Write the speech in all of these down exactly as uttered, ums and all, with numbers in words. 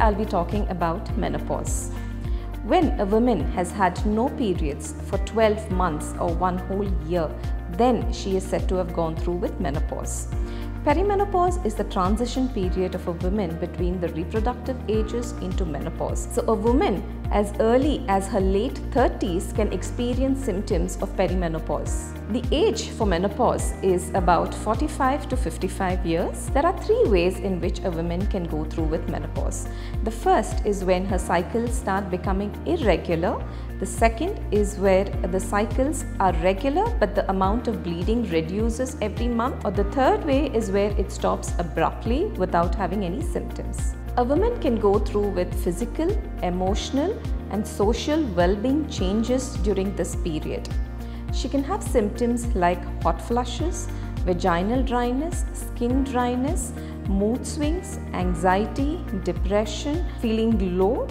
I'll be talking about menopause. When a woman has had no periods for twelve months or one whole year, then she is said to have gone through with menopause. Perimenopause is the transition period of a woman between the reproductive ages into menopause. So a woman as early as her late thirties can experience symptoms of perimenopause. The age for menopause is about forty-five to fifty-five years. There are three ways in which a woman can go through with menopause. The first is when her cycles start becoming irregular. The second is where the cycles are regular but the amount of bleeding reduces every month. Or the third way is where it stops abruptly without having any symptoms. A woman can go through with physical, emotional and social well-being changes during this period. She can have symptoms like hot flushes, vaginal dryness, skin dryness, mood swings, anxiety, depression, feeling low,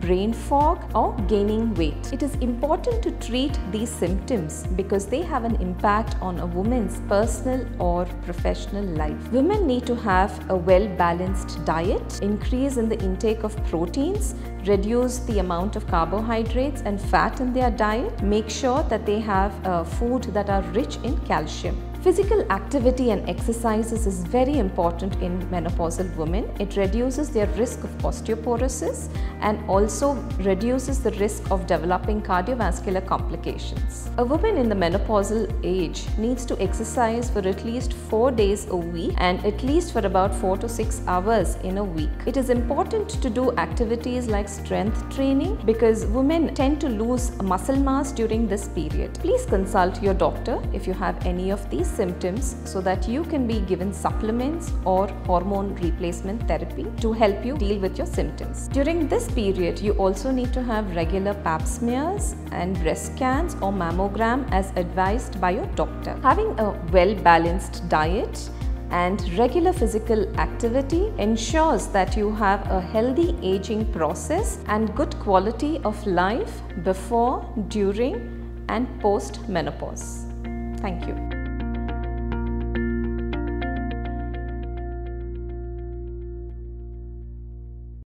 brain fog or gaining weight. It is important to treat these symptoms because they have an impact on a woman's personal or professional life. Women need to have a well-balanced diet, increase in the intake of proteins, reduce the amount of carbohydrates and fat in their diet, make sure that they have uh, food that are rich in calcium. Physical activity and exercises is very important in menopausal women. It reduces their risk of osteoporosis and also reduces the risk of developing cardiovascular complications. A woman in the menopausal age needs to exercise for at least four days a week and at least for about four to six hours in a week. It is important to do activities like strength training because women tend to lose muscle mass during this period. Please consult your doctor if you have any of these symptoms so that you can be given supplements or hormone replacement therapy to help you deal with your symptoms. During this period, you also need to have regular pap smears and breast scans or mammogram as advised by your doctor. Having a well-balanced diet and regular physical activity ensures that you have a healthy aging process and good quality of life before, during and post-menopause. Thank you.